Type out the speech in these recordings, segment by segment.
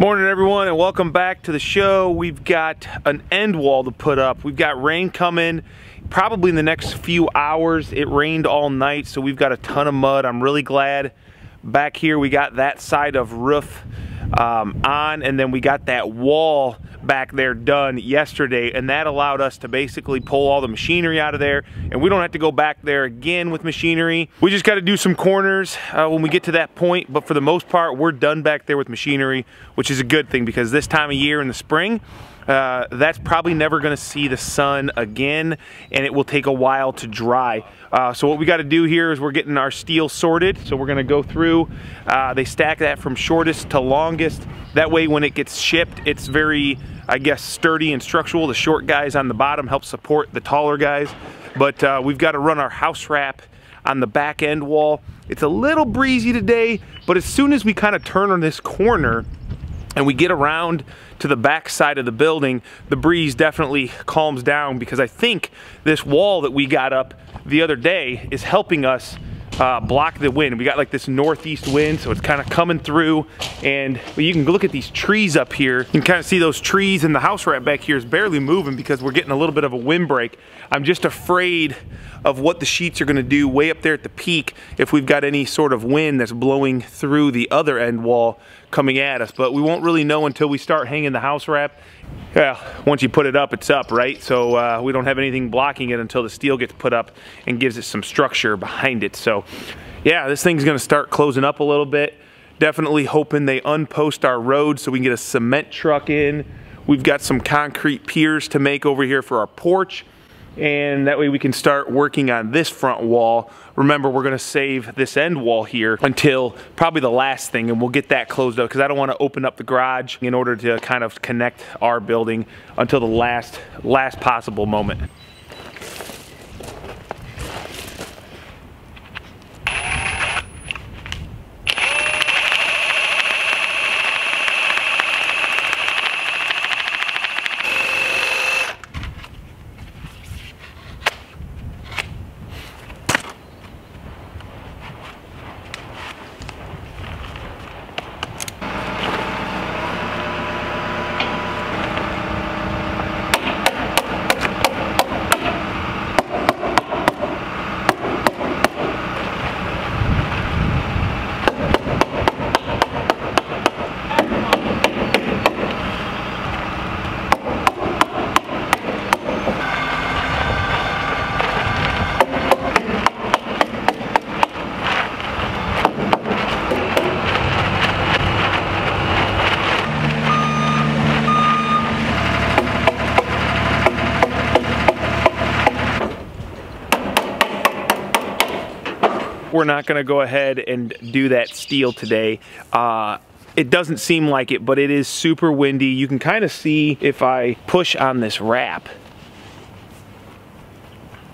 Morning everyone, and welcome back to the show. We've got an end wall to put up. We've got rain coming probably in the next few hours. It rained all night, so we've got a ton of mud. I'm really glad back here we got that side of roof on, and then we got that wall back there done yesterday, and that allowed us to basically pull all the machinery out of there, and we don't have to go back there again with machinery. We just got to do some corners when we get to that point, but for the most part we're done back there with machinery, which is a good thing because this time of year in the spring that's probably never going to see the sun again, and it will take a while to dry. So what we got to do here is we're getting our steel sorted. So we're going to go through, they stack that from shortest to longest. That way when it gets shipped, it's very, I guess, sturdy and structural. The short guys on the bottom help support the taller guys. But we've got to run our house wrap on the back end wall. It's a little breezy today, but as soon as we kind of turn on this corner, and we get around to the back side of the building, the breeze definitely calms down, because I think this wall that we got up the other day is helping us block the wind. We got like this northeast wind, so it's kind of coming through, and you can look at these trees up here. You can kind of see those trees, and the house wrap back here is barely moving because we're getting a little bit of a windbreak. I'm just afraid of what the sheets are going to do way up there at the peak if we've got any sort of wind that's blowing through the other end wall coming at us, but we won't really know until we start hanging the house wrap. Well, once you put it up, it's up, right? So we don't have anything blocking it until the steel gets put up and gives it some structure behind it. So yeah, this thing's gonna start closing up a little bit. Definitely hoping they unpost our road so we can get a cement truck in. We've got some concrete piers to make over here for our porch, and that way we can start working on this front wall. Remember, we're gonna save this end wall here until probably the last thing, and we'll get that closed up because I don't want to open up the garage in order to kind of connect our building until the last possible moment. We're not going to go ahead and do that steel today. It doesn't seem like it, but it is super windy. You can kind of see if I push on this wrap.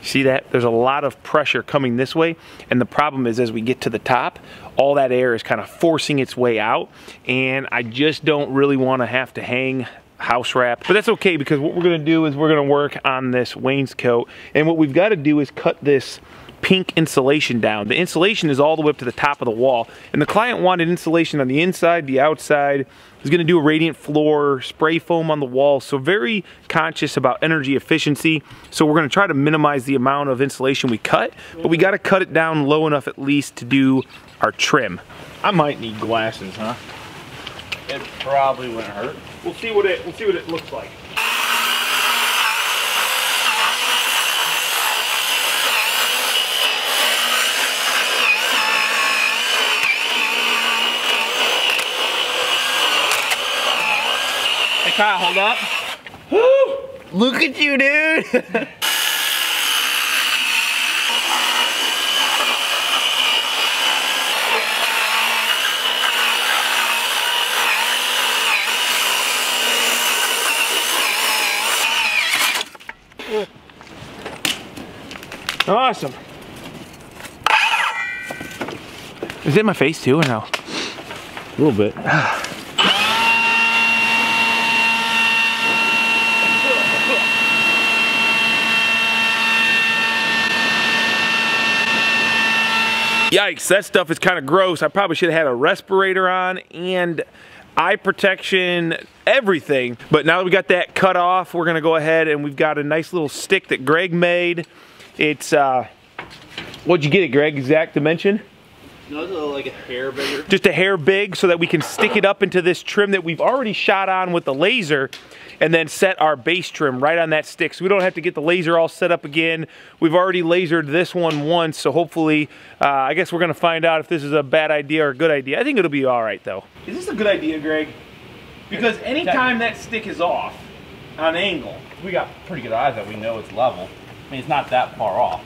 See that? There's a lot of pressure coming this way, and the problem is as we get to the top, all that air is kind of forcing its way out, and I just don't really want to have to hang house wrap. But that's okay, because what we're going to do is we're going to work on this wainscot, and what we've got to do is cut this pink insulation down. The insulation is all the way up to the top of the wall, and the client wanted insulation on the inside, the outside. He's gonna do a radiant floor, spray foam on the wall, so very conscious about energy efficiency. So we're gonna try to minimize the amount of insulation we cut, but we gotta cut it down low enough at least to do our trim. I might need glasses, huh? It probably wouldn't hurt. We'll see what it looks like. Kyle, hold up. Woo! Look at you, dude. Awesome. Is it in my face too or no? A little bit. Yikes, that stuff is kind of gross. I probably should have had a respirator on, and eye protection, everything. But now that we got that cut off, we're gonna go ahead and we've got a nice little stick that Greg made. It's, what'd you get it, Greg, exact dimension? No, it's like a hair bigger. Just a hair big so that we can stick it up into this trim that we've already shot on with the laser and then set our base trim right on that stick. So we don't have to get the laser all set up again. We've already lasered this one once, so hopefully, I guess we're gonna find out if this is a bad idea or a good idea. I think it'll be all right though. Is this a good idea, Greg? Because anytime that stick is off on angle, we got pretty good eyes that we know it's level. I mean, it's not that far off.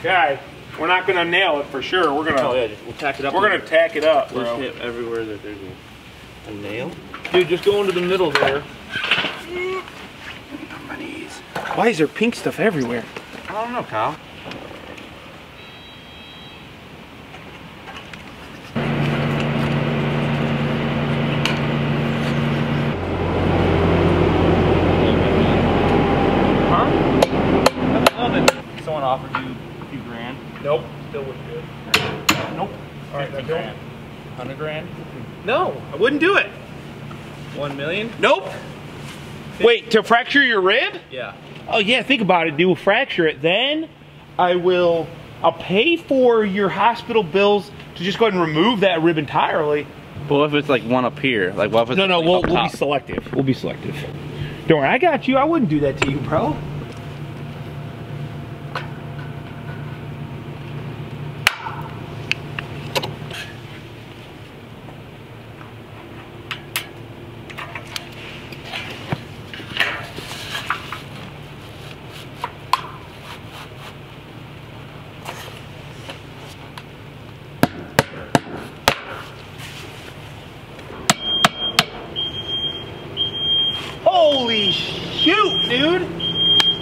Okay. We're not gonna nail it for sure. We're gonna we'll tack it up. We're gonna tack it up, bro. Just hit everywhere that there's a nail. Dude, just go into the middle there. On my knees. Why is there pink stuff everywhere? I don't know, Kyle. Nope, still wouldn't do it. Nope. All right, now grand. 100 grand? No, I wouldn't do it. 1 million? Nope. 50. Wait, to fracture your rib? Yeah. Oh yeah, think about it, dude. We'll fracture it. Then I'll pay for your hospital bills to just go ahead and remove that rib entirely. But what if it's like one up here? Like what if it's we'll be selective. We'll be selective. Don't worry, I got you. I wouldn't do that to you, bro. Holy shoot, dude!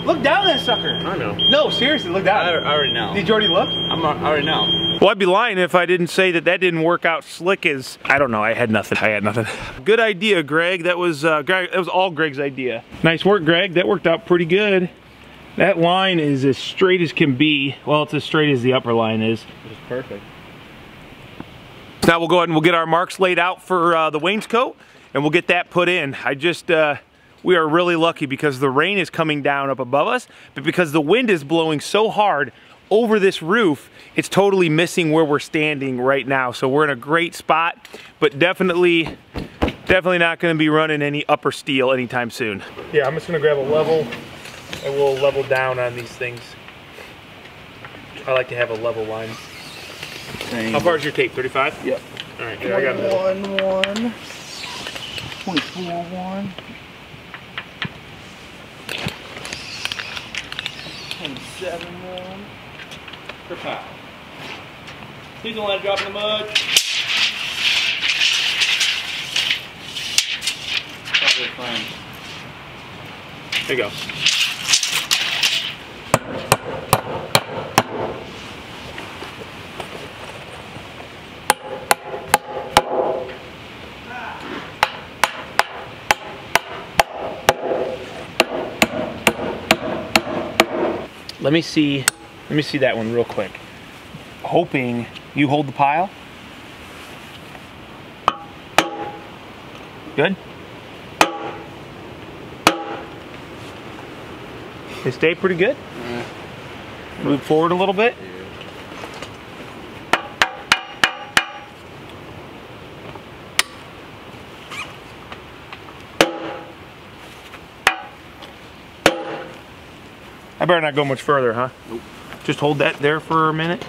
Look down that sucker. I know. No, seriously, look down. I already know. Did you already look? I already know. Well, I'd be lying if I didn't say that that didn't work out slick as I don't know. I had nothing. I had nothing. Good idea, Greg. That was that was all Greg's idea. Nice work, Greg. That worked out pretty good. That line is as straight as can be. Well, it's as straight as the upper line is. It's perfect. Now we'll go ahead and we'll get our marks laid out for the wainscot, and we'll get that put in. I just. We are really lucky because the rain is coming down up above us, but because the wind is blowing so hard over this roof, it's totally missing where we're standing right now. So we're in a great spot, but definitely not gonna be running any upper steel anytime soon. Yeah, I'm just gonna grab a level and we'll level down on these things. I like to have a level line. Dang. How far is your tape, 35? Yep. All right, here, I got it. 1, 1, 0.41. 7-1 per pound. Please don't let it drop in the mud. Probably fine. There you go. Let me see that one real quick. Hoping you hold the pile. Good? They stay pretty good? Yeah. Move forward a little bit. I better not go much further, huh? Nope. Just hold that there for a minute.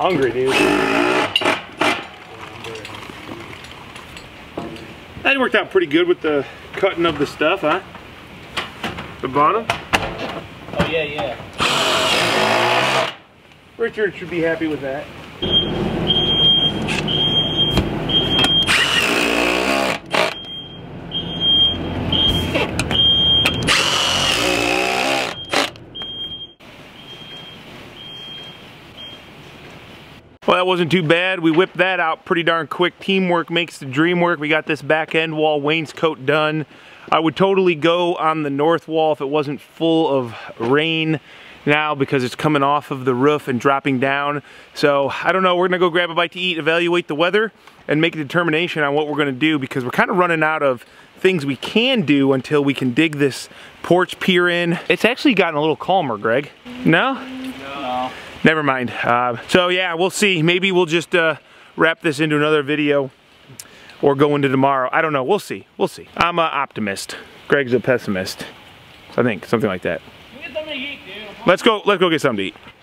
hungry, dude. That worked out pretty good with the cutting of the stuff, huh? The bottom? Oh, yeah, yeah. Richard should be happy with that. Well, that wasn't too bad. We whipped that out pretty darn quick. Teamwork makes the dream work. We got this back end wall wainscot done. I would totally go on the north wall if it wasn't full of rain now because it's coming off of the roof and dropping down. So, I don't know. We're going to go grab a bite to eat, evaluate the weather, and make a determination on what we're going to do because we're kind of running out of things we can do until we can dig this porch pier in. It's actually gotten a little calmer, Greg. No? Never mind. So yeah, we'll see. Maybe we'll just wrap this into another video or go into tomorrow. I don't know. We'll see. We'll see. I'm an optimist. Greg's a pessimist. I think. Something like that. Let's go get something to eat.